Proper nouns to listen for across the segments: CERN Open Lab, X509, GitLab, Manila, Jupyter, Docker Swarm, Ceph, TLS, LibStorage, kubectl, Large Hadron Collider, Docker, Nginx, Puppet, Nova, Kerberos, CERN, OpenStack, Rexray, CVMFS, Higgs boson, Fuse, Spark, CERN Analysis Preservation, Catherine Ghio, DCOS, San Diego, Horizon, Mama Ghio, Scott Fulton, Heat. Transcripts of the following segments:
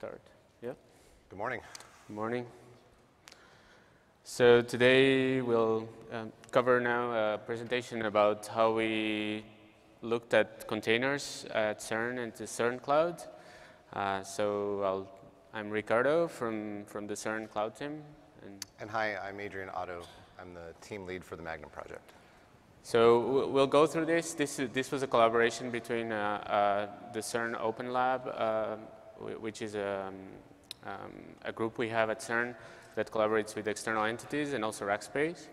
start. Yeah. Good morning. Good morning. So today we'll cover now a presentation about how we looked at containers at CERN and the CERN cloud. I'm Ricardo from the CERN cloud team. And hi, I'm Adrian Otto. I'm the team lead for the Magnum project. So we'll go through this. This was a collaboration between the CERN Open Lab, which is a group we have at CERN that collaborates with external entities and also Rackspace.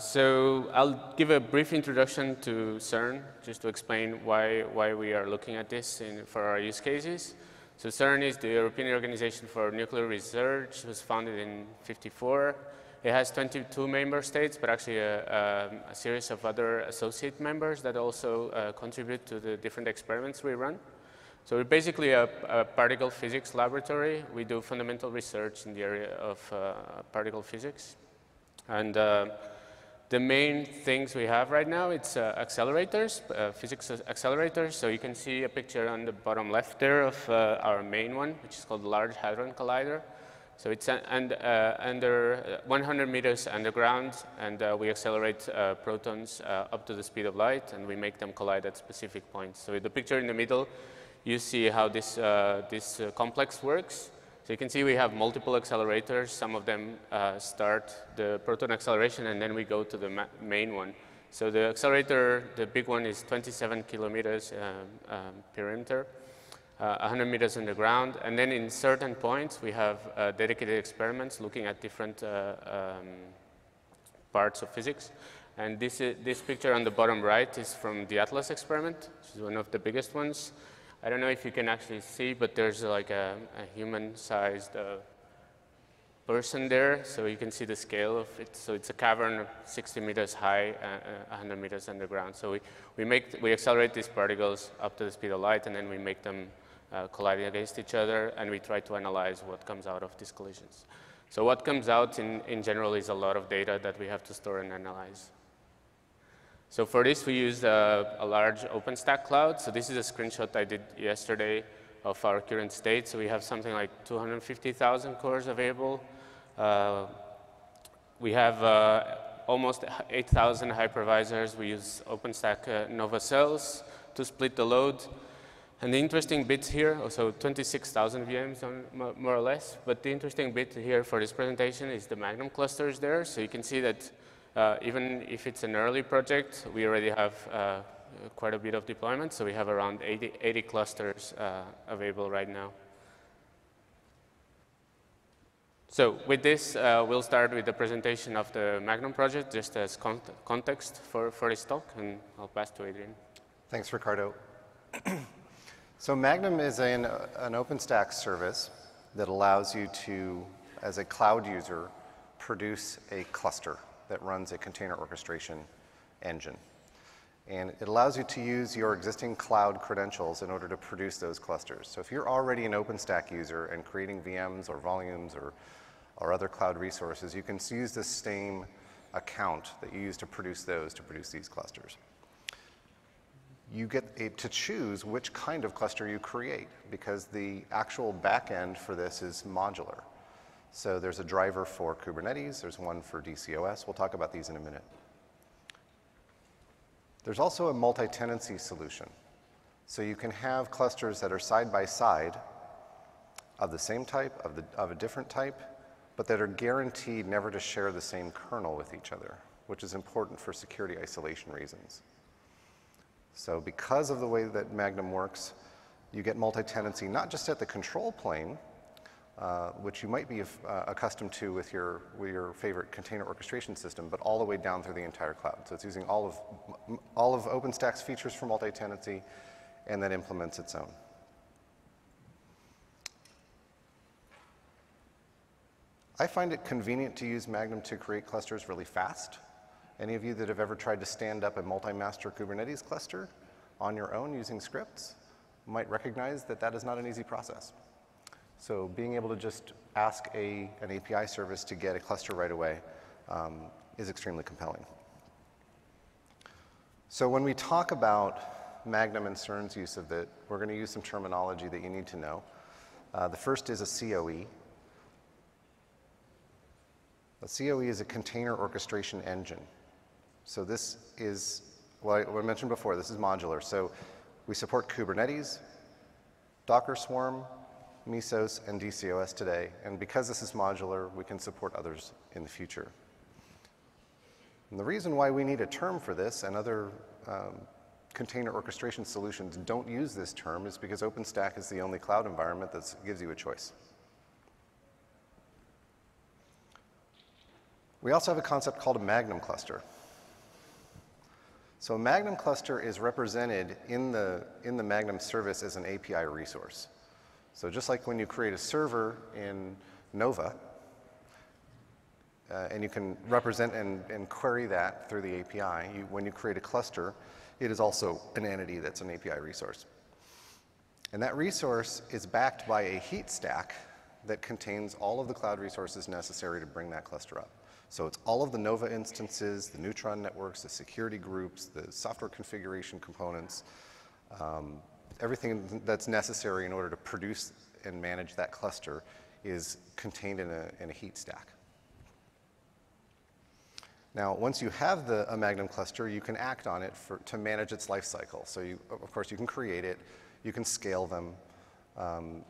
So I'll give a brief introduction to CERN, just to explain why we are looking at this for our use cases. So CERN is the European Organization for Nuclear Research. It was founded in 1954. It has 22 member states, but actually a series of other associate members that also contribute to the different experiments we run. So we're basically a particle physics laboratory. We do fundamental research in the area of particle physics. And the main things we have right now, it's accelerators, physics accelerators. So you can see a picture on the bottom left there of our main one, which is called the Large Hadron Collider. So it's under 100 meters underground, and we accelerate protons up to the speed of light, and we make them collide at specific points. So the picture in the middle, you see how this, complex works. So you can see we have multiple accelerators. Some of them start the proton acceleration, and then we go to the main one. So the accelerator, the big one, is 27 kilometers perimeter. 100 meters underground, and then in certain points we have dedicated experiments looking at different parts of physics. And this picture on the bottom right is from the ATLAS experiment, which is one of the biggest ones. I don't know if you can actually see, but there's like a human-sized person there, so you can see the scale of it. So it's a cavern 60 meters high, 100 meters underground. So we accelerate these particles up to the speed of light, and then we make them colliding against each other, and we try to analyze what comes out of these collisions. So what comes out in general is a lot of data that we have to store and analyze. So for this, we used a large OpenStack cloud. So this is a screenshot I did yesterday of our current state. So we have something like 250,000 cores available. We have almost 8,000 hypervisors. We use OpenStack Nova cells to split the load. And the interesting bit here, also 26,000 VMs on, more or less, but the interesting bit here for this presentation is the Magnum clusters there. So you can see that even if it's an early project, we already have quite a bit of deployment. So we have around 80 clusters available right now. So with this, we'll start with the presentation of the Magnum project, just as context for this talk, and I'll pass to Adrian. Thanks, Ricardo. So Magnum is an OpenStack service that allows you to, as a cloud user, produce a cluster that runs a container orchestration engine. And it allows you to use your existing cloud credentials in order to produce those clusters. So if you're already an OpenStack user and creating VMs or volumes or other cloud resources, you can use the same account that you use to produce those to produce these clusters. You get to choose which kind of cluster you create, because the actual backend for this is modular. So there's a driver for Kubernetes. There's one for DCOS. We'll talk about these in a minute. There's also a multi-tenancy solution. So you can have clusters that are side by side of the same type, of a different type, but that are guaranteed never to share the same kernel with each other, which is important for security isolation reasons. So because of the way that Magnum works, you get multi-tenancy not just at the control plane, which you might be accustomed to with your favorite container orchestration system, but all the way down through the entire cloud. So it's using all of OpenStack's features for multi-tenancy, and then implements its own. I find it convenient to use Magnum to create clusters really fast. Any of you that have ever tried to stand up a multi-master Kubernetes cluster on your own using scripts might recognize that that is not an easy process. So being able to just ask an API service to get a cluster right away is extremely compelling. So when we talk about Magnum and CERN's use of it, we're going to use some terminology that you need to know. The first is a COE. A COE is a container orchestration engine. So this is, well, I mentioned before, this is modular. So we support Kubernetes, Docker Swarm, Mesos, and DCOS today. And because this is modular, we can support others in the future. And the reason why we need a term for this and other container orchestration solutions don't use this term is because OpenStack is the only cloud environment that gives you a choice. We also have a concept called a Magnum cluster. So a Magnum cluster is represented in the Magnum service as an API resource. So just like when you create a server in Nova, and you can represent and query that through the API, when you create a cluster, it is also an entity that's an API resource. And that resource is backed by a Heat stack that contains all of the cloud resources necessary to bring that cluster up. So it's all of the Nova instances, the Neutron networks, the security groups, the software configuration components, everything that's necessary in order to produce and manage that cluster is contained in a Heat stack. Now, once you have a Magnum cluster, you can act on it to manage its life cycle. So you, of course, you can create it, you can scale them,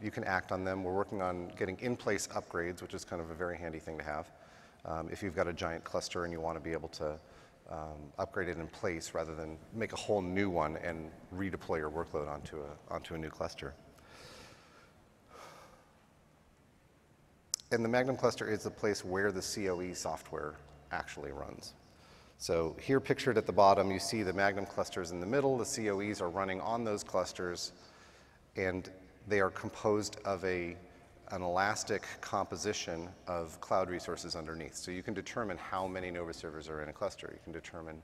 you can act on them. We're working on getting in-place upgrades, which is kind of a very handy thing to have. If you've got a giant cluster and you want to be able to upgrade it in place rather than make a whole new one and redeploy your workload onto a new cluster. And the Magnum cluster is the place where the COE software actually runs. So here pictured at the bottom, you see the Magnum clusters in the middle. The COEs are running on those clusters, and they are composed of an elastic composition of cloud resources underneath. So you can determine how many Nova servers are in a cluster. You can determine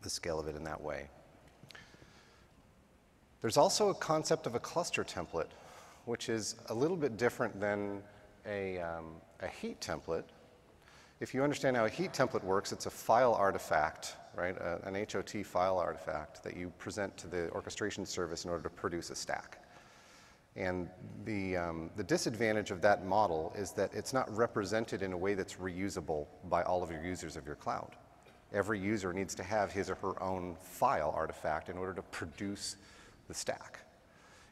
the scale of it in that way. There's also a concept of a cluster template, which is a little bit different than a Heat template. If you understand how a Heat template works, it's a file artifact, right? An HOT file artifact that you present to the orchestration service in order to produce a stack. And the disadvantage of that model is that it's not represented in a way that's reusable by all of your users of your cloud. Every user needs to have his or her own file artifact in order to produce the stack.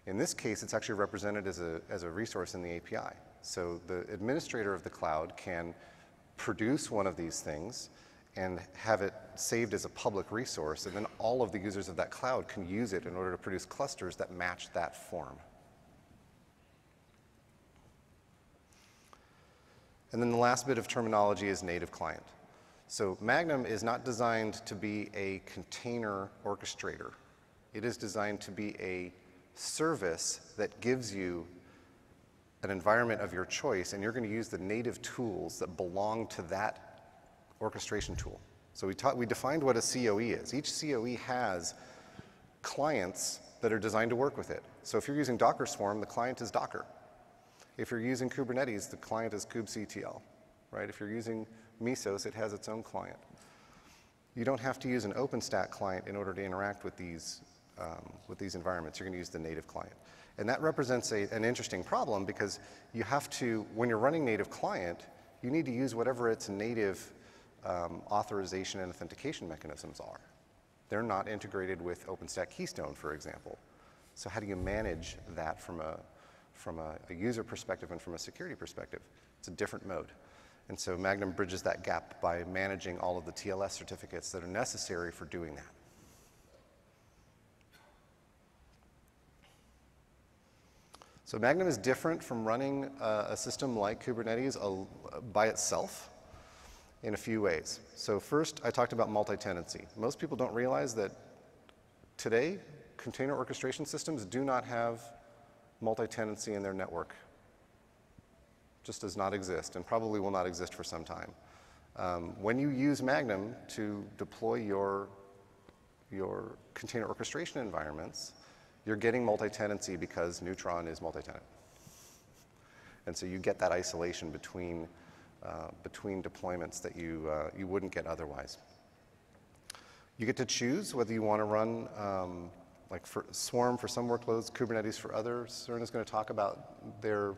In this case, it's actually represented as a resource in the API. So the administrator of the cloud can produce one of these things and have it saved as a public resource, and then all of the users of that cloud can use it in order to produce clusters that match that form. And then the last bit of terminology is native client. So Magnum is not designed to be a container orchestrator. It is designed to be a service that gives you an environment of your choice, and you're going to use the native tools that belong to that orchestration tool. So we defined what a COE is. Each COE has clients that are designed to work with it. So if you're using Docker Swarm, the client is Docker. If you're using Kubernetes, the client is kubectl, right? If you're using Mesos, it has its own client. You don't have to use an OpenStack client in order to interact with these environments. You're going to use the native client. And that represents an interesting problem, because you have to, when you're running native client, you need to use whatever its native authorization and authentication mechanisms are. They're not integrated with OpenStack Keystone, for example. So how do you manage that from a user perspective and from a security perspective? It's a different mode. And so Magnum bridges that gap by managing all of the TLS certificates that are necessary for doing that. So Magnum is different from running a system like Kubernetes by itself in a few ways. So first, I talked about multi-tenancy. Most people don't realize that today, container orchestration systems do not have multi-tenancy in their network. Just does not exist, and probably will not exist for some time. When you use Magnum to deploy your container orchestration environments, you're getting multi-tenancy because Neutron is multi-tenant. And so you get that isolation between deployments that you wouldn't get otherwise. You get to choose whether you want to run like for Swarm for some workloads, Kubernetes for others. CERN is going to talk about their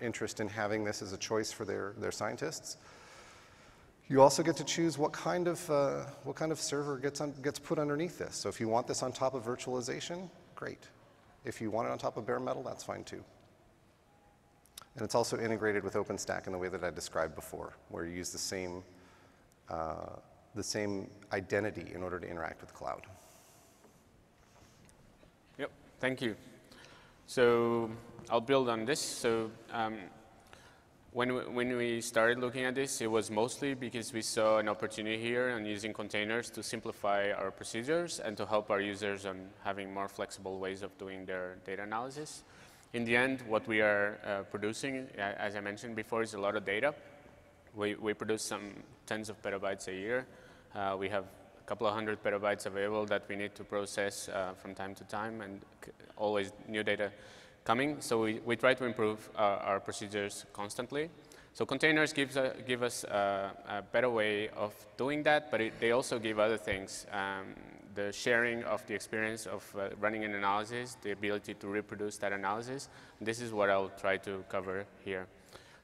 interest in having this as a choice for their scientists. You also get to choose what kind of server gets put underneath this. So if you want this on top of virtualization, great. If you want it on top of bare metal, that's fine too. And it's also integrated with OpenStack in the way that I described before, where you use the same identity in order to interact with the cloud. Yep, thank you. So I'll build on this. So when we started looking at this, it was mostly because we saw an opportunity here on using containers to simplify our procedures and to help our users on having more flexible ways of doing their data analysis. In the end, what we are producing, as I mentioned before, is a lot of data. We produce some tens of petabytes a year. We have a couple of hundred petabytes available that we need to process from time to time, and always new data coming. So we try to improve our procedures constantly. So containers give us a better way of doing that, but they also give other things. The sharing of the experience of running an analysis, the ability to reproduce that analysis. This is what I'll try to cover here.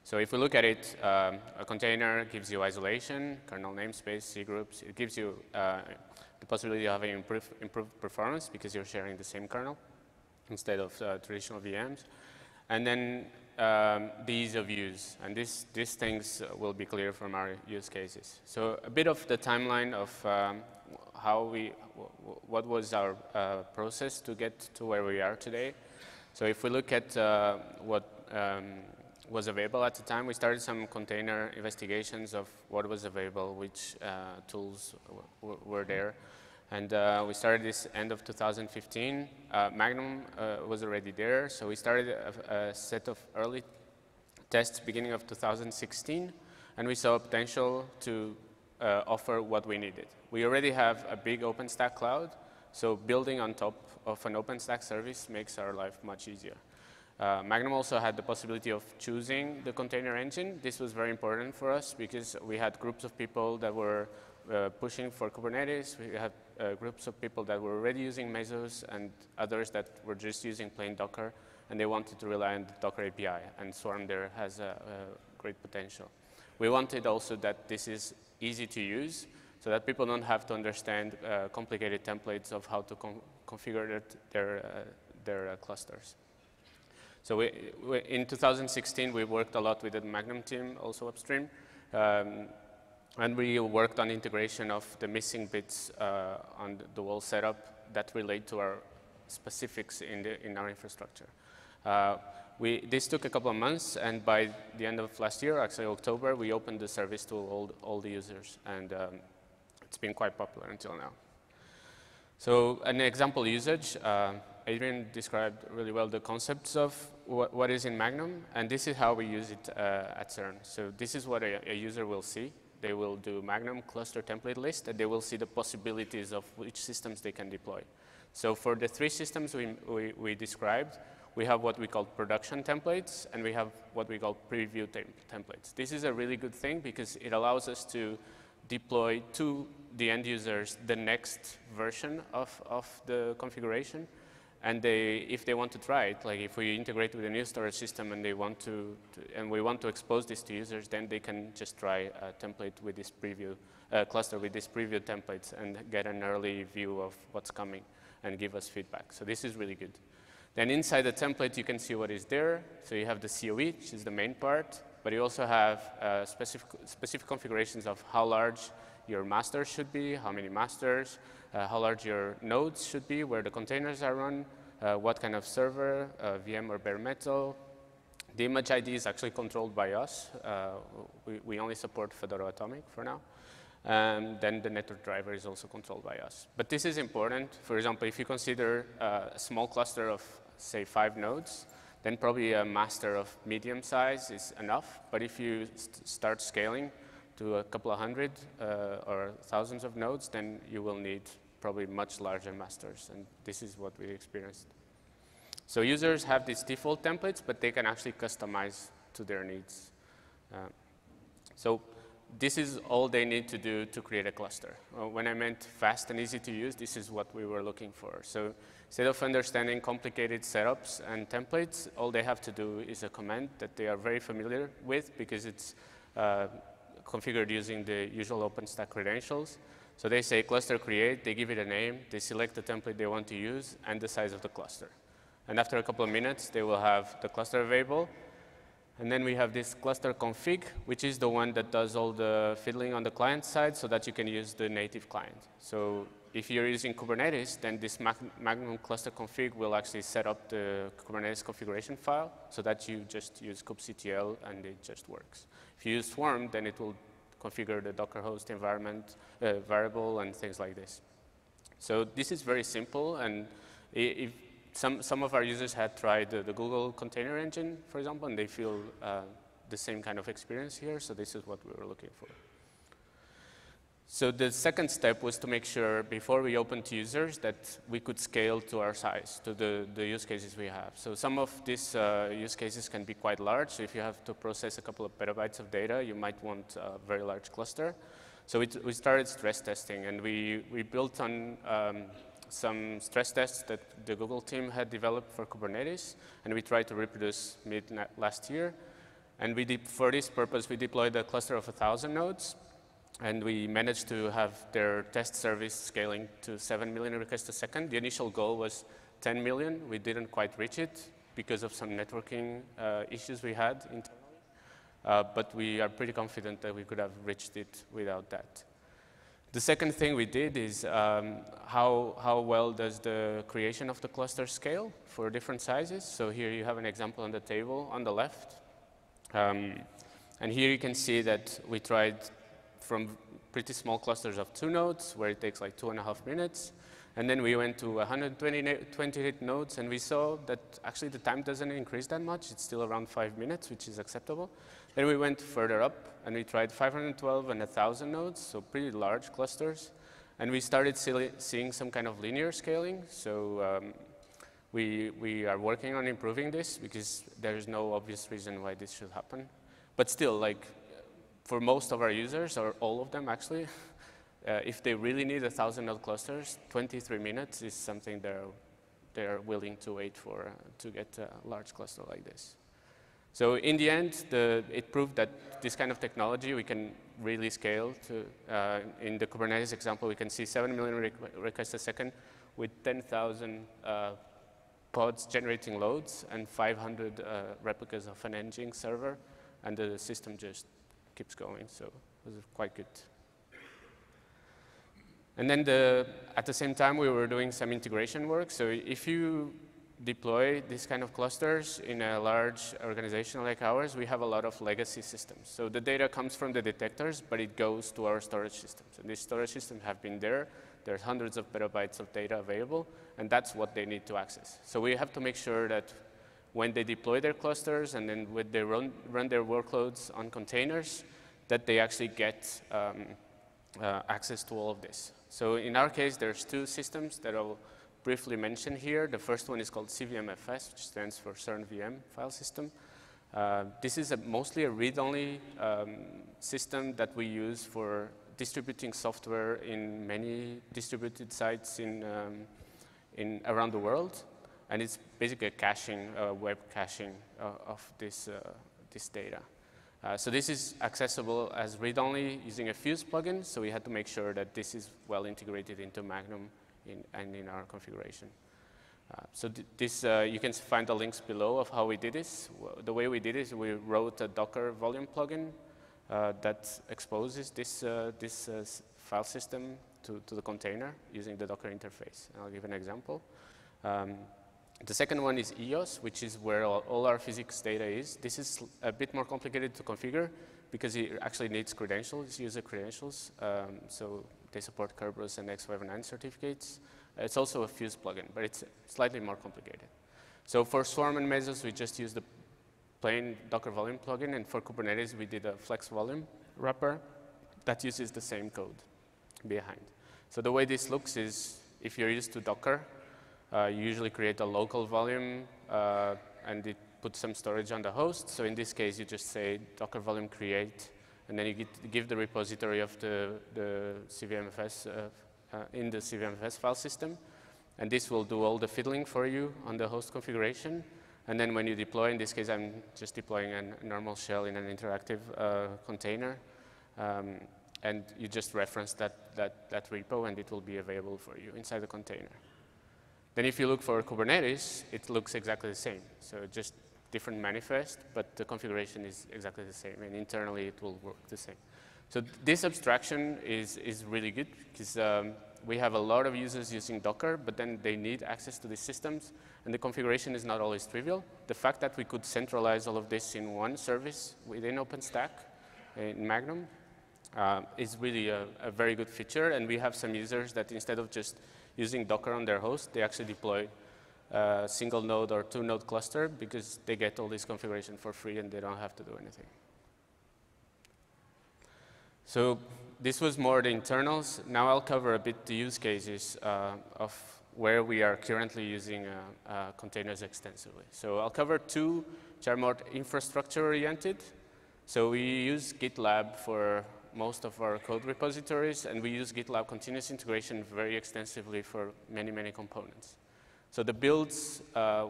So if we look at it, a container gives you isolation, kernel namespace, C groups. It gives you the possibility of having improved performance because you're sharing the same kernel instead of traditional VMs. And then the ease of use. And these things will be clear from our use cases. So a bit of the timeline of what was our process to get to where we are today. So if we look at what was available at the time, we started some container investigations of what was available, which tools were there. And we started this end of 2015. Magnum was already there, so we started a set of early tests beginning of 2016, and we saw potential to offer what we needed. We already have a big OpenStack cloud, so building on top of an OpenStack service makes our life much easier. Magnum also had the possibility of choosing the container engine. This was very important for us because we had groups of people that were pushing for Kubernetes. We had groups of people that were already using Mesos and others that were just using plain Docker, and they wanted to rely on the Docker API, and Swarm there has a great potential. We wanted also that this is easy to use so that people don't have to understand complicated templates of how to configure their clusters. So in 2016, we worked a lot with the Magnum team, also upstream. And we worked on integration of the missing bits on the whole setup that relate to our specifics in our infrastructure. This took a couple of months, and by the end of last year, actually October, we opened the service to all the users, and it's been quite popular until now. So an example usage, Adrian described really well the concepts of what is in Magnum, and this is how we use it at CERN. So this is what a user will see. They will do Magnum cluster template list, and they will see the possibilities of which systems they can deploy. So for the three systems we described, we have what we call production templates, and we have what we call preview templates. This is a really good thing because it allows us to deploy to the end users the next version of the configuration. And if they want to try it, like if we integrate with a new storage system and they want and we want to expose this to users, then they can just try a template with this preview cluster with these preview templates and get an early view of what's coming and give us feedback. So this is really good. Then inside the template, you can see what is there. So you have the COE, which is the main part, but you also have specific configurations of how large your master should be, how many masters, how large your nodes should be, where the containers are run, what kind of server, VM or bare metal. The image ID is actually controlled by us. We only support Fedora Atomic for now. Then the network driver is also controlled by us. But this is important. For example, if you consider a small cluster of, say, 5 nodes, then probably a master of medium size is enough. But if you start scaling to a couple of hundred or thousands of nodes, then you will need probably much larger masters, and this is what we experienced. So users have these default templates, but they can actually customize to their needs. So this is all they need to do to create a cluster. When I meant fast and easy to use, this is what we were looking for. So instead of understanding complicated setups and templates, all they have to do is a command that they are very familiar with because it's configured using the usual OpenStack credentials. So they say cluster create, they give it a name, they select the template they want to use and the size of the cluster. And after a couple of minutes, they will have the cluster available. And then we have this cluster config, which is the one that does all the fiddling on the client side so that you can use the native client. So if you're using Kubernetes, then this Magnum cluster config will actually set up the Kubernetes configuration file so that you just use kubectl and it just works. If you use Swarm, then it will configure the Docker host environment variable and things like this. So this is very simple, and if some of our users had tried the Google Container Engine, for example, and they feel the same kind of experience here, so this is what we were looking for. So the second step was to make sure, before we open to users, that we could scale to our size, to the use cases we have. So some of these use cases can be quite large. So if you have to process a couple of petabytes of data, you might want a very large cluster. So we started stress testing, and we built on some stress tests that the Google team had developed for Kubernetes, and we tried to reproduce mid last year. And we for this purpose, we deployed a cluster of 1,000 nodes, and we managed to have their test service scaling to 7 million requests a second. The initial goal was 10 million. We didn't quite reach it because of some networking issues we had internally, but we are pretty confident that we could have reached it without that. The second thing we did is how well does the creation of the cluster scale for different sizes. So here you have an example on the table on the left. And here you can see that we tried from pretty small clusters of 2 nodes, where it takes like 2.5 minutes. And then we went to 128 nodes, and we saw that actually the time doesn't increase that much. It's still around 5 minutes, which is acceptable. Then we went further up, and we tried 512 and 1,000 nodes, so pretty large clusters. And we started seeing some kind of linear scaling. So we are working on improving this, because there is no obvious reason why this should happen. But still, like, for most of our users, or all of them actually, if they really need 1,000 node clusters, 23 minutes is something they're willing to wait for to get a large cluster like this. So in the end, it proved that this kind of technology we can really scale to. In the Kubernetes example, we can see 7 million requests a second with 10,000 pods generating loads and 500 replicas of an Nginx server, and the system just keeps going. So it was quite good. And then at the same time, we were doing some integration work. So if you deploy these kind of clusters in a large organization like ours, we have a lot of legacy systems. So the data comes from the detectors, but it goes to our storage systems. And these storage systems have been there. There's hundreds of petabytes of data available, and that's what they need to access. So we have to make sure that when they deploy their clusters and then when they run their workloads on containers, that they actually get access to all of this. So in our case, there's 2 systems that I'll briefly mention here. The first one is called CVMFS, which stands for CERN VM file system. This is mostly a read-only system that we use for distributing software in many distributed sites in around the world. And it's basically a caching, web caching of this data. So this is accessible as read-only using a Fuse plugin, so we had to make sure that this is well integrated into Magnum and in our configuration. So you can find the links below of how we did this. The way we did it, we wrote a Docker volume plugin that exposes this file system to the container using the Docker interface. And I'll give an example. The second one is EOS, which is where all our physics data is. This is a bit more complicated to configure because it actually needs credentials, user credentials. So they support Kerberos and X509 certificates. It's also a Fuse plugin, but it's slightly more complicated. So for Swarm and Mesos, we just use the plain Docker volume plugin. And for Kubernetes, we did a flex volume wrapper that uses the same code behind. So the way this looks is if you're used to Docker, you usually create a local volume, and it puts some storage on the host. So in this case, you just say Docker volume create, and then you give the repository of the CVMFS in the CVMFS file system, and this will do all the fiddling for you on the host configuration. And then when you deploy, in this case I'm just deploying a normal shell in an interactive container, and you just reference that repo and it will be available for you inside the container. Then if you look for Kubernetes, it looks exactly the same. So just different manifest, but the configuration is exactly the same, and internally it will work the same. So this abstraction is really good, because we have a lot of users using Docker, but then they need access to these systems, and the configuration is not always trivial. The fact that we could centralize all of this in one service within OpenStack, in Magnum, is really a very good feature, and we have some users that instead of just using Docker on their host, they actually deploy a single node or two node cluster because they get all this configuration for free and they don't have to do anything. So this was more the internals. Now I'll cover a bit the use cases of where we are currently using containers extensively. So I'll cover two which are more infrastructure oriented. So we use GitLab for most of our code repositories, and we use GitLab continuous integration very extensively for many, many components. So the builds,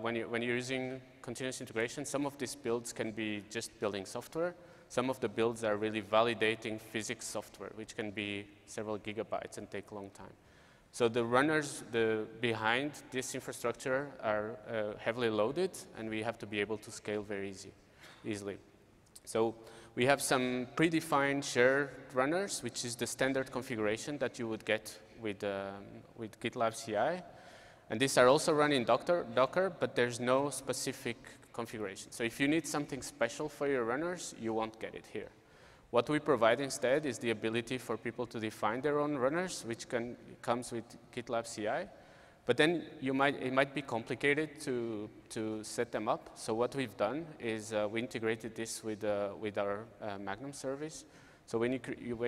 when you're using continuous integration, some of these builds can be just building software. Some of the builds are really validating physics software, which can be several gigabytes and take a long time. So the runners behind this infrastructure are heavily loaded, and we have to be able to scale very easily. So we have some predefined shared runners, which is the standard configuration that you would get with GitLab CI. And these are also run in Docker, but there's no specific configuration. So if you need something special for your runners, you won't get it here. What we provide instead is the ability for people to define their own runners, which comes with GitLab CI. But then it might be complicated to set them up. So what we've done is we integrated this with our Magnum service. So when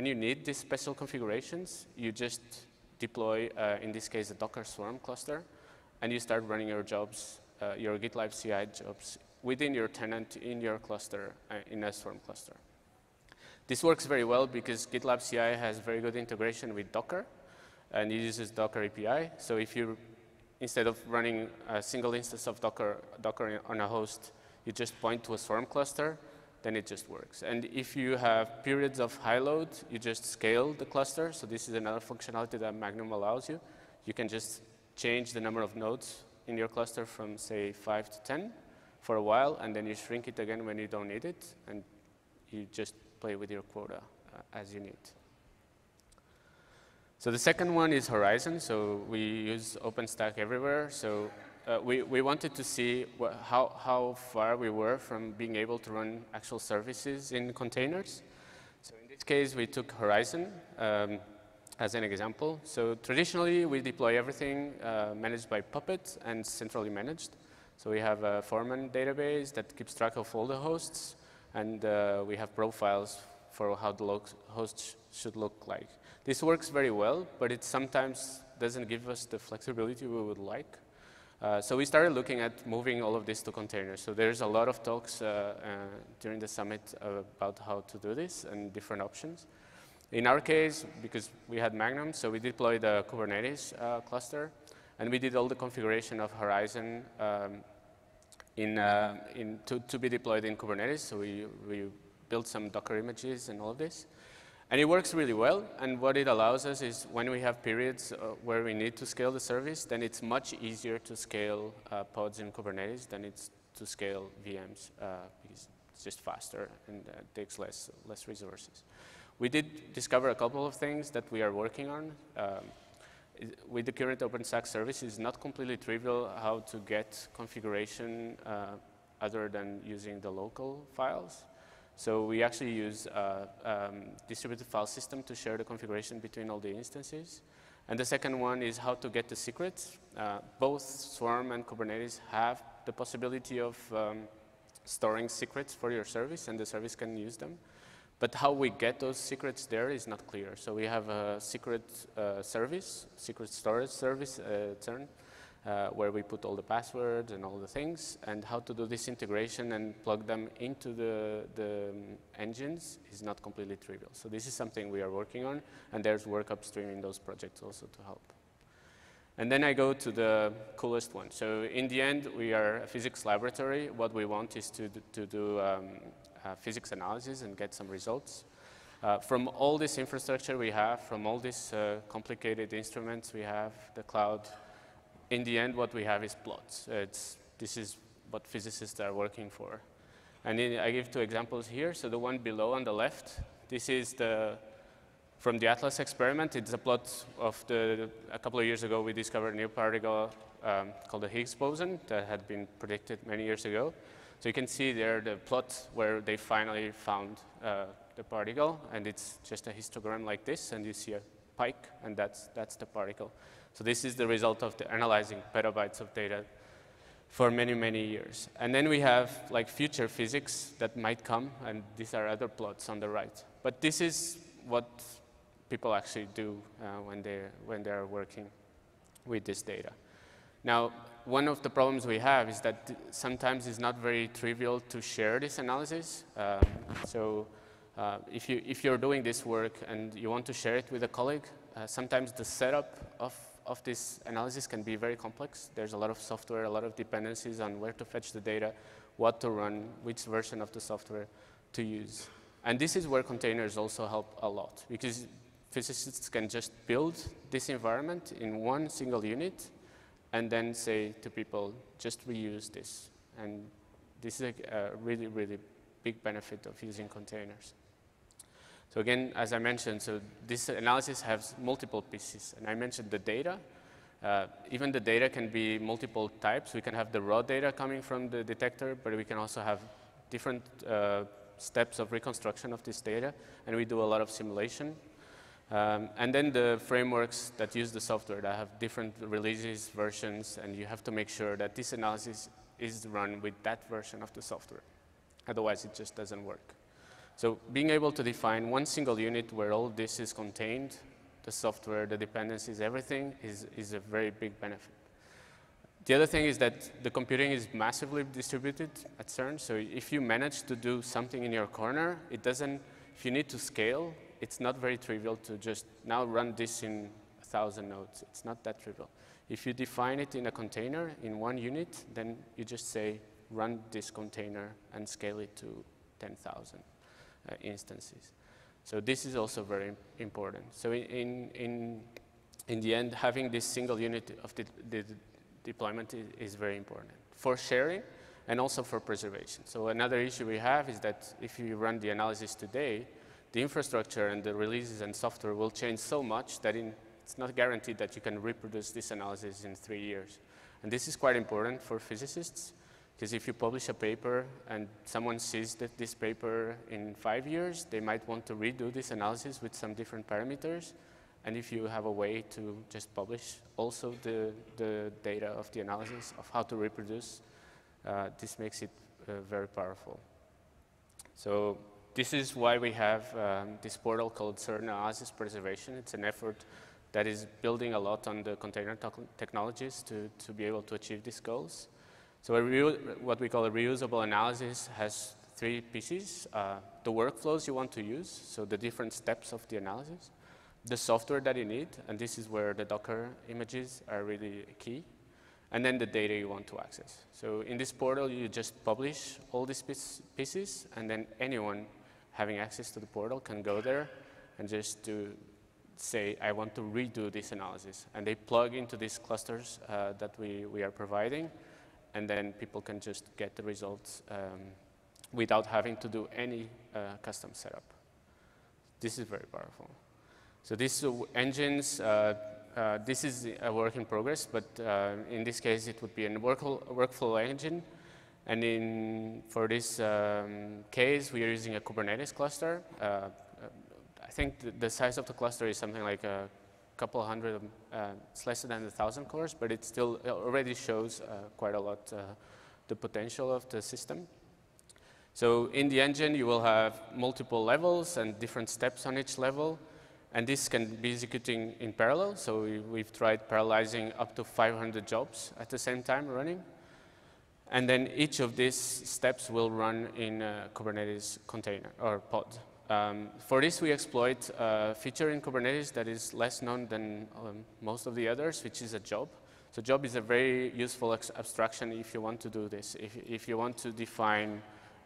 you need these special configurations, you just deploy, in this case, a Docker Swarm cluster, and you start running your jobs, your GitLab CI jobs, within your tenant, in your cluster, in a Swarm cluster. This works very well because GitLab CI has very good integration with Docker, and it uses Docker API. So if you, instead of running a single instance of Docker on a host, you just point to a Swarm cluster, then it just works. And if you have periods of high load, you just scale the cluster. So this is another functionality that Magnum allows you. You can just change the number of nodes in your cluster from, say, 5 to 10 for a while, and then you shrink it again when you don't need it, and you just play with your quota as you need. So the second one is Horizon. So we use OpenStack everywhere. So we wanted to see how far we were from being able to run actual services in containers. So in this case, we took Horizon as an example. So traditionally, we deploy everything managed by Puppet and centrally managed. So we have a foreman database that keeps track of all the hosts, and we have profiles for how the hosts should look like. This works very well, but it sometimes doesn't give us the flexibility we would like. So we started looking at moving all of this to containers. So there's a lot of talks during the summit about how to do this and different options. In our case, because we had Magnum, so we deployed a Kubernetes cluster, and we did all the configuration of Horizon to be deployed in Kubernetes. So we built some Docker images and all of this. And it works really well, and what it allows us is when we have periods where we need to scale the service, then it's much easier to scale pods in Kubernetes than it's to scale VMs, because it's just faster and takes less resources. We did discover a couple of things that we are working on. With the current OpenStack service, it's not completely trivial how to get configuration other than using the local files. So we actually use distributed file system to share the configuration between all the instances. And the second one is how to get the secrets. Both Swarm and Kubernetes have the possibility of storing secrets for your service, and the service can use them. But how we get those secrets there is not clear. So we have a secret service, secret storage service at CERN, where we put all the passwords and all the things, and how to do this integration and plug them into the engines is not completely trivial. So this is something we are working on, and there's work upstream in those projects also to help. And then I go to the coolest one. So in the end, we are a physics laboratory. What we want is to do physics analysis and get some results. From all this infrastructure we have, from all these complicated instruments we have, the cloud, in the end, what we have is plots. This is what physicists are working for. And I give two examples here. So the one below on the left, this is from the ATLAS experiment. It's a plot of a couple of years ago, we discovered a new particle called the Higgs boson that had been predicted many years ago. So you can see there the plot where they finally found the particle, and it's just a histogram like this, and you see a pike, and that's the particle. So this is the result of analyzing petabytes of data for many, many years. And then we have like future physics that might come, and these are other plots on the right. But this is what people actually do when they are working with this data. Now, one of the problems we have is that sometimes it's not very trivial to share this analysis. So if you're doing this work and you want to share it with a colleague, sometimes the setup of this analysis can be very complex. There's a lot of software, a lot of dependencies on where to fetch the data, what to run, which version of the software to use. And this is where containers also help a lot, because physicists can just build this environment in one single unit and then say to people, just reuse this. And this is a really, really big benefit of using containers. So again, as I mentioned, so this analysis has multiple pieces. And I mentioned the data. Even the data can be multiple types. We can have the raw data coming from the detector, but we can also have different steps of reconstruction of this data. And we do a lot of simulation. And then the frameworks that use the software that have different releases, versions, and you have to make sure that this analysis is run with that version of the software. Otherwise, it just doesn't work. So being able to define one single unit where all this is contained, the software, the dependencies, everything is a very big benefit. The other thing is that the computing is massively distributed at CERN. So if you manage to do something in your corner, it doesn't, if you need to scale, it's not very trivial to just now run this in 1,000 nodes. It's not that trivial. If you define it in a container, in one unit, then you just say, run this container and scale it to 10,000. Instances. So this is also very important. So in the end, having this single unit of the deployment is very important for sharing and also for preservation. So another issue we have is that if you run the analysis today, the infrastructure and the releases and software will change so much that it's not guaranteed that you can reproduce this analysis in 3 years. And this is quite important for physicists. Because if you publish a paper and someone sees that this paper in 5 years, they might want to redo this analysis with some different parameters. And if you have a way to just publish also the data of the analysis of how to reproduce, this makes it very powerful. So this is why we have this portal called CERN Analysis Preservation. It's an effort that is building a lot on the container technologies to be able to achieve these goals. So what we call a reusable analysis has three pieces. The workflows you want to use, so the different steps of the analysis. The software that you need, and this is where the Docker images are really key. And then the data you want to access. So in this portal, you just publish all these pieces, and then anyone having access to the portal can go there and just say, I want to redo this analysis. And they plug into these clusters that we are providing. And then people can just get the results without having to do any custom setup. This is very powerful. So these engines, this is a work in progress, but in this case, it would be a workflow engine. And for this case, we are using a Kubernetes cluster. I think the size of the cluster is something like a couple hundred, it's less than 1,000 cores, but it still already shows quite a lot the potential of the system. So in the engine, you will have multiple levels and different steps on each level. And this can be executing in parallel. So we've tried parallelizing up to 500 jobs at the same time running. And then each of these steps will run in a Kubernetes container or pod. For this, we exploit a feature in Kubernetes that is less known than most of the others, which is a job. So job is a very useful abstraction if you want to do this. If you want to define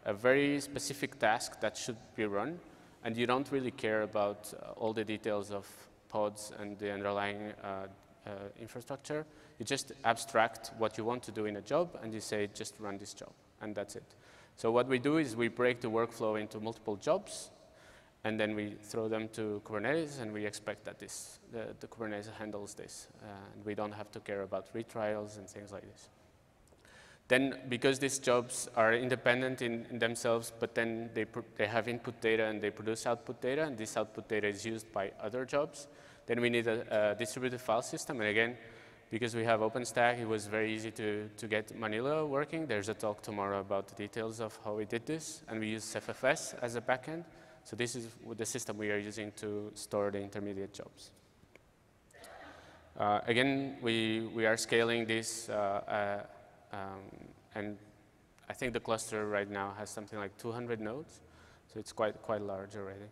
a very specific task that should be run, and you don't really care about all the details of pods and the underlying infrastructure, you just abstract what you want to do in a job, and you say, just run this job, and that's it. So what we do is we break the workflow into multiple jobs, and then we throw them to Kubernetes, and we expect that the Kubernetes handles this. And we don't have to care about retrials and things like this. Then, because these jobs are independent in themselves, but then they have input data and they produce output data, and this output data is used by other jobs, then we need a distributed file system. And again, because we have OpenStack, it was very easy to get Manila working. There's a talk tomorrow about the details of how we did this, and we use CephFS as a backend. So this is the system we are using to store the intermediate jobs. Again, we are scaling this, and I think the cluster right now has something like 200 nodes, so it's quite large already.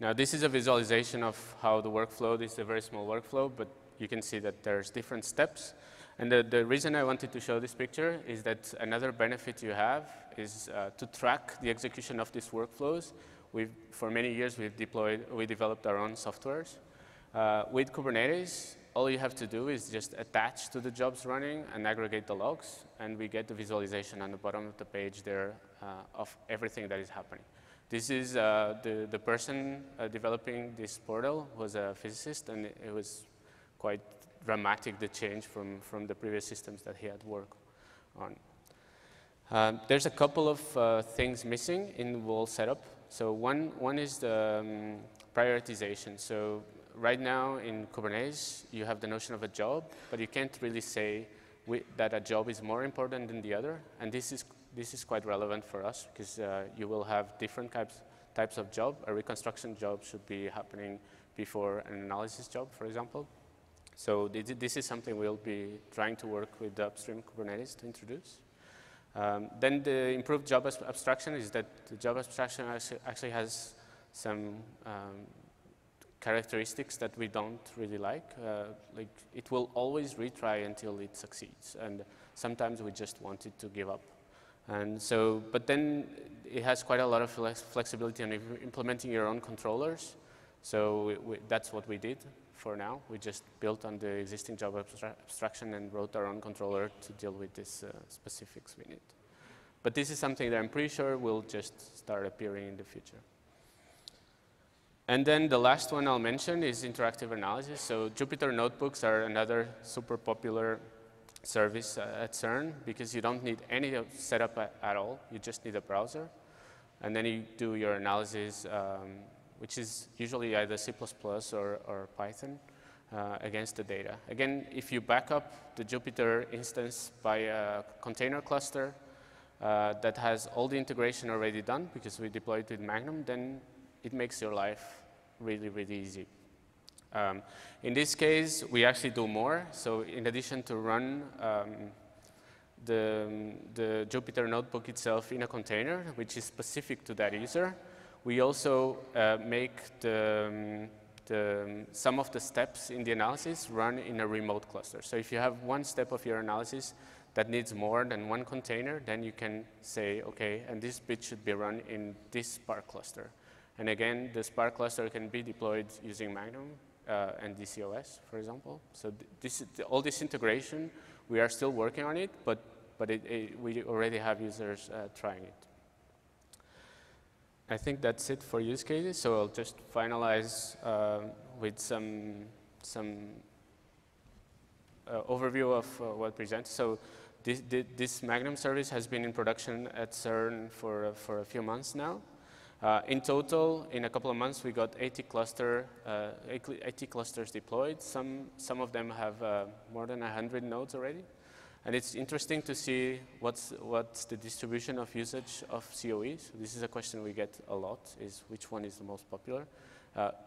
Now, this is a visualization of how the workflow, this is a very small workflow, but you can see that there's different steps. And the reason I wanted to show this picture is that another benefit you have is to track the execution of these workflows. For many years, we developed our own softwares. With Kubernetes, all you have to do is just attach to the jobs running and aggregate the logs, and we get the visualization on the bottom of the page there of everything that is happening. This is the person developing this portal was a physicist, and it was quite dramatic, the change from the previous systems that he had worked on. There's a couple of things missing in wall setup. So one is the prioritization. So right now in Kubernetes, you have the notion of a job, but you can't really say that a job is more important than the other. And this is quite relevant for us, because you will have different types of job. A reconstruction job should be happening before an analysis job, for example. So this is something we'll be trying to work with the upstream Kubernetes to introduce. Then the improved job abstraction is that the job abstraction actually has some characteristics that we don't really like. Like it will always retry until it succeeds, and sometimes we just want it to give up. And so, but then it has quite a lot of flexibility on implementing your own controllers. So that's what we did. For now, we just built on the existing job abstraction and wrote our own controller to deal with these specifics we need. But this is something that I'm pretty sure will just start appearing in the future. And then the last one I'll mention is interactive analysis. So Jupyter notebooks are another super popular service at CERN, because you don't need any setup at all. You just need a browser. And then you do your analysis, which is usually either C++ or Python against the data. Again, if you back up the Jupyter instance by a container cluster that has all the integration already done, because we deployed it with Magnum, then it makes your life really, really easy. In this case, we actually do more. So in addition to run the Jupyter notebook itself in a container, which is specific to that user, we also make some of the steps in the analysis run in a remote cluster. So if you have one step of your analysis that needs more than one container, then you can say, OK, and this bit should be run in this Spark cluster. And again, the Spark cluster can be deployed using Magnum and DCOS, for example. So all this integration, we are still working on it, but we already have users trying it. I think that's it for use cases, so I'll just finalize with some overview of what presents. So this Magnum service has been in production at CERN for a few months now. In total, in a couple of months, we got 80 clusters deployed. Some of them have more than 100 nodes already. And it's interesting to see what's the distribution of usage of COEs. This is a question we get a lot, is which one is the most popular.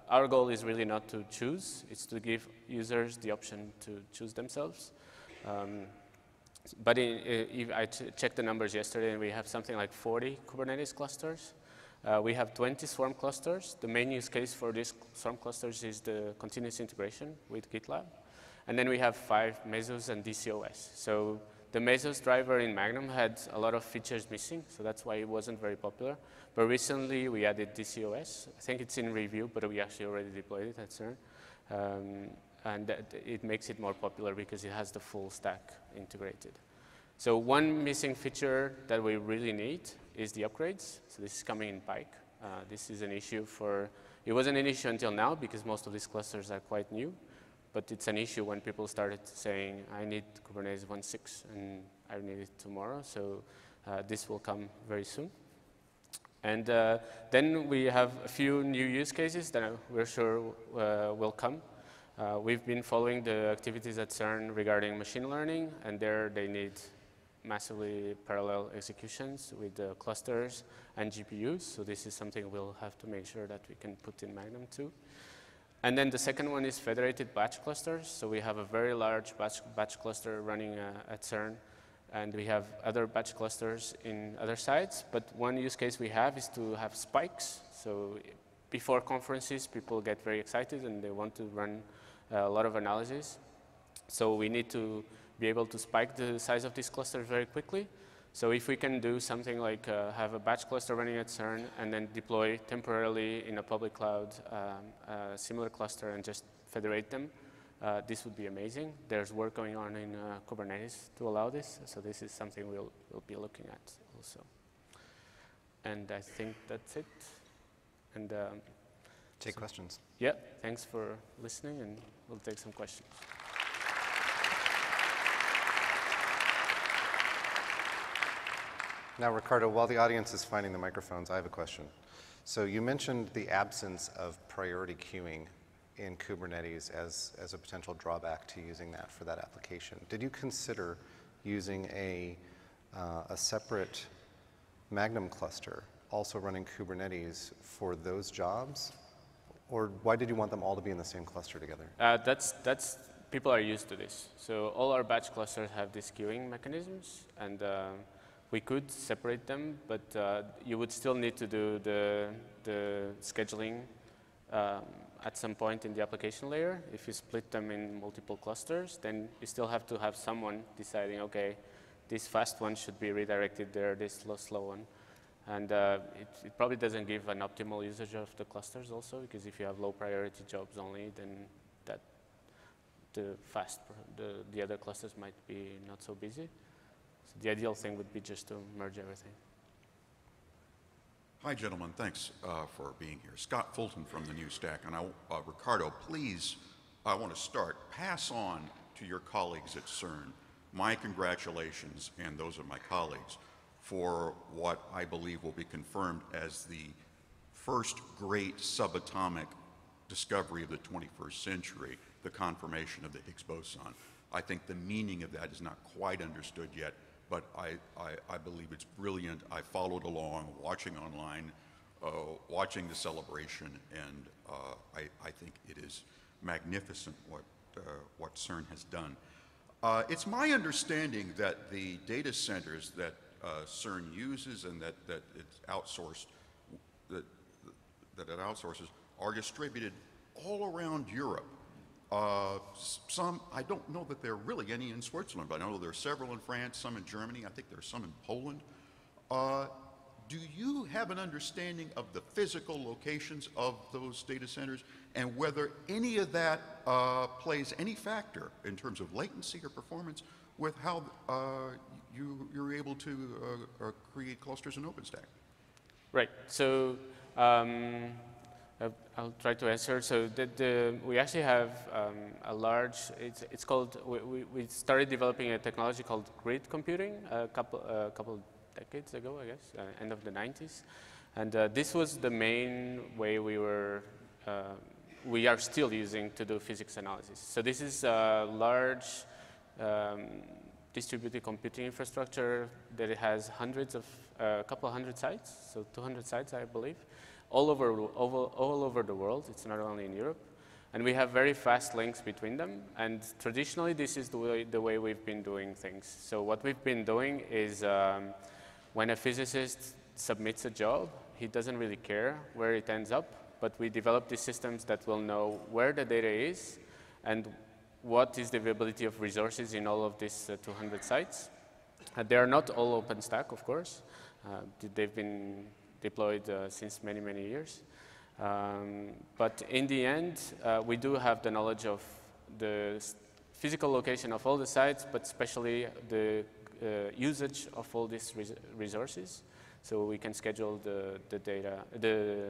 Our goal is really not to choose, it's to give users the option to choose themselves. But if I checked the numbers yesterday, and we have something like 40 Kubernetes clusters. We have 20 Swarm clusters. The main use case for these Swarm clusters is the continuous integration with GitLab. And then we have 5 Mesos and DCOS. So the Mesos driver in Magnum had a lot of features missing, so that's why it wasn't very popular. But recently we added DCOS. I think it's in review, but we actually already deployed it at CERN. And it makes it more popular because it has the full stack integrated. So one missing feature that we really need is the upgrades. So this is coming in Pike. This is an issue for, it wasn't an issue until now because most of these clusters are quite new, but it's an issue when people started saying, I need Kubernetes 1.6 and I need it tomorrow. So this will come very soon. And then we have a few new use cases that we're sure will come. We've been following the activities at CERN regarding machine learning, and there they need massively parallel executions with the clusters and GPUs. So this is something we'll have to make sure that we can put in Magnum too. And then the second one is federated batch clusters. So we have a very large batch cluster running at CERN, and we have other batch clusters in other sites. But one use case we have is to have spikes. So before conferences, people get very excited and they want to run a lot of analysis. So we need to be able to spike the size of these clusters very quickly. So if we can do something like have a batch cluster running at CERN and then deploy temporarily in a public cloud a similar cluster and just federate them, this would be amazing. There's work going on in Kubernetes to allow this. So this is something we'll be looking at also. And I think that's it. And take questions. Yeah, thanks for listening, and we'll take some questions. Now, Ricardo, while the audience is finding the microphones, I have a question. So you mentioned the absence of priority queuing in Kubernetes as a potential drawback to using that for that application. Did you consider using a separate Magnum cluster also running Kubernetes for those jobs? Or why did you want them all to be in the same cluster together? That's people are used to this. So all our batch clusters have these queuing mechanisms, and we could separate them, but you would still need to do the scheduling at some point in the application layer. If you split them in multiple clusters, then you still have to have someone deciding, okay, this fast one should be redirected there, this slow one. And it probably doesn't give an optimal usage of the clusters also, because if you have low priority jobs only, then the other clusters might be not so busy. So the ideal thing would be just to merge everything. Hi, gentlemen. Thanks for being here. Scott Fulton from the New Stack. And Ricardo, please, I want to start. Pass on to your colleagues at CERN my congratulations, and those of my colleagues, for what I believe will be confirmed as the first great subatomic discovery of the 21st century, the confirmation of the Higgs boson. I think the meaning of that is not quite understood yet, but I believe it's brilliant. I followed along, watching online, watching the celebration, and I think it is magnificent what CERN has done. It's my understanding that the data centers that CERN uses and that it's outsourced, that it outsources, are distributed all around Europe. Some, I don't know that there are really any in Switzerland, but I know there are several in France, some in Germany, I think there are some in Poland. Do you have an understanding of the physical locations of those data centers and whether any of that plays any factor in terms of latency or performance with how you're able to create clusters in OpenStack? Right. So I'll try to answer. So we actually have a large. It's called. We started developing a technology called grid computing a couple decades ago, I guess, end of the 90s, and this was the main way we were. We are still using to do physics analysis. So this is a large. Distributed computing infrastructure that it has a couple hundred sites, so 200 sites, I believe. all over the world. It's not only in Europe. And we have very fast links between them. And traditionally, this is the way we've been doing things. So what we've been doing is when a physicist submits a job, he doesn't really care where it ends up. But we develop these systems that will know where the data is and what is the availability of resources in all of these 200 sites. They are not all OpenStack, of course. They've been deployed since many, many years. But in the end, we do have the knowledge of the physical location of all the sites, but especially the usage of all these resources. So we can schedule the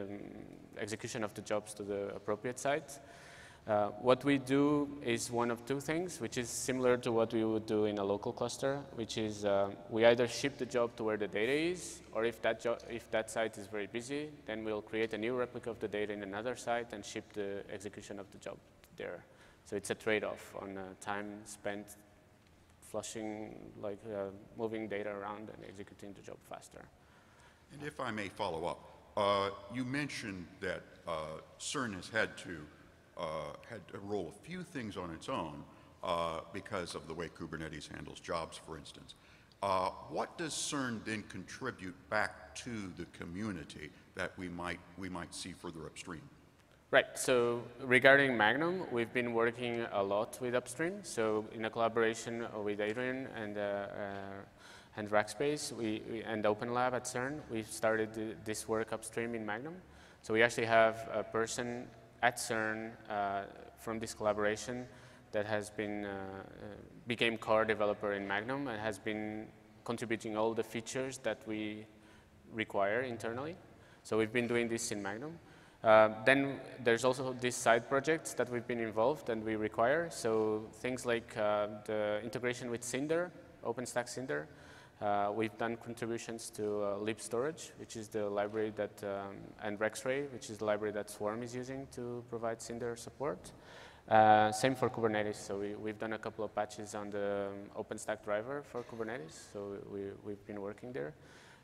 execution of the jobs to the appropriate site. What we do is one of two things, which is similar to what we would do in a local cluster, which is we either ship the job to where the data is, or if that site is very busy, then we'll create a new replica of the data in another site and ship the execution of the job there. So it's a trade-off on time spent flushing, like moving data around and executing the job faster. And if I may follow up, you mentioned that CERN has had to roll a few things on its own because of the way Kubernetes handles jobs, for instance. What does CERN then contribute back to the community that we might see further upstream? Right, so regarding Magnum, we've been working a lot with upstream. So in a collaboration with Adrian and Rackspace and Open Lab at CERN, we've started this work upstream in Magnum. So we actually have a person at CERN from this collaboration that has been became core developer in Magnum and has been contributing all the features that we require internally. So we've been doing this in Magnum. Then there's also these side projects that we've been involved and we require. So things like the integration with Cinder, OpenStack Cinder. We've done contributions to LibStorage, which is the library that, and Rexray, which is the library that Swarm is using to provide Cinder support. Same for Kubernetes. So we've done a couple of patches on the OpenStack driver for Kubernetes. So we've been working there.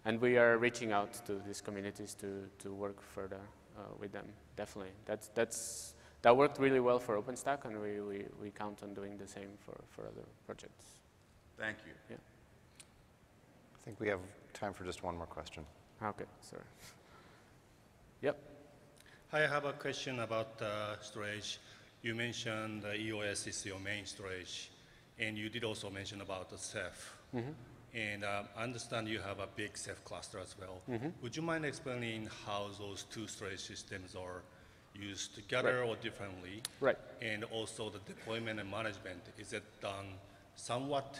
And we are reaching out to these communities to work further with them, definitely. That worked really well for OpenStack, and we count on doing the same for other projects. Thank you. Yeah. I think we have time for just one more question. Okay, sorry. Yep. Hi, I have a question about storage. You mentioned EOS is your main storage, and you did also mention about the Ceph. Mm-hmm. And I understand you have a big Ceph cluster as well. Mm-hmm. Would you mind explaining how those two storage systems are used together or differently? Right. And also the deployment and management, is it done somewhat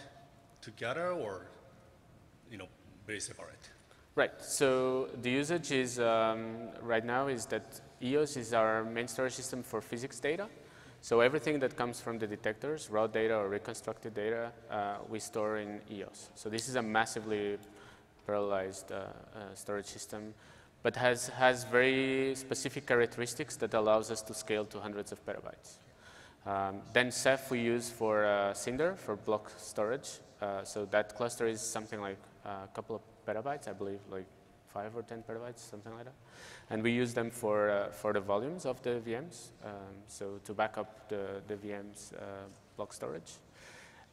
together or very separate? Right, so the usage is, right now, is that EOS is our main storage system for physics data. So everything that comes from the detectors, raw data or reconstructed data, we store in EOS. So this is a massively parallelized storage system, but has very specific characteristics that allows us to scale to hundreds of petabytes. Then Ceph we use for Cinder, for block storage. So that cluster is something like a couple of petabytes, I believe, like 5 or 10 petabytes, something like that. And we use them for the volumes of the VMs, so to back up the VMs block storage.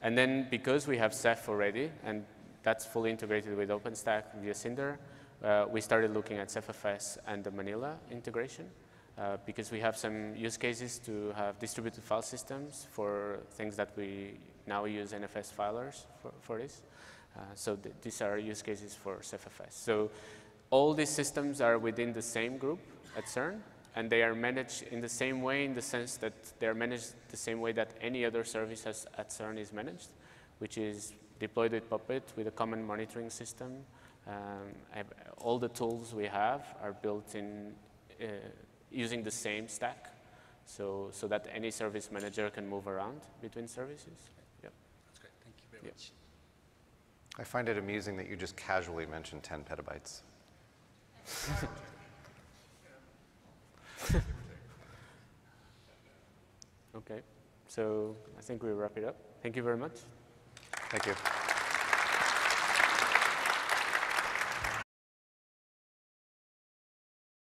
And then because we have Ceph already, and that's fully integrated with OpenStack via Cinder, we started looking at CephFS and the Manila integration, because we have some use cases to have distributed file systems for things that we now use NFS filers for this. So these are use cases for CephFS. So all these systems are within the same group at CERN, and they are managed in the same way in the sense that they are managed the same way that any other service at CERN is managed, which is deployed with Puppet with a common monitoring system. All the tools we have are built in using the same stack, so that any service manager can move around between services. Yep. That's great. Thank you very much. I find it amusing that you just casually mentioned 10 petabytes. Okay, so I think we wrap it up. Thank you very much. Thank you.